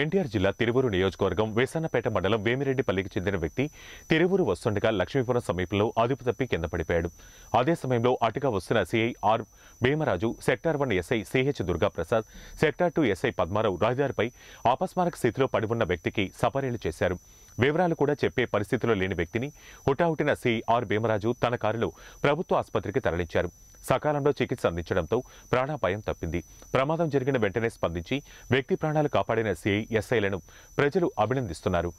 ఎన్టీఆర్ జిల్లా తిరువూరు నియోజకవర్గం వేసన్నపేట మండలం వేమిరెడ్డిపల్లికి చెందిన వ్యక్తి తిరువూరు వస్తుండగా లక్ష్మీపురం సమీపంలో అదుపు తప్పి కింద పడిపోయాడు. అదే సమయంలో అటుగా వస్తున్న CI R Bhimaraju, sector 1 SI CH Durgaprasad, sector 2 SI Padmarao రహదారిపై అపస్మారక స్థితిలో పడి ఉన్న వ్యక్తికి సపర్యలు చేశారు. వివరాలు కూడా చెప్పే పరిస్థితిలో లేని వ్యక్తిని హుటాహుటిన సిఐ ఆర్ భీమరాజు తన కారులో ప్రభుత్వ ఆసుపత్రికి తరలించారు. సకాలంలో చికిత్స అందించడంతో ప్రాణాపాయం తప్పింది. ప్రమాదం జరిగిన వెంటనే స్పందించి వ్యక్తి ప్రాణాలు కాపాడిన సిఐ ఎస్ఐలను ప్రజలు అభినందిస్తున్నారు.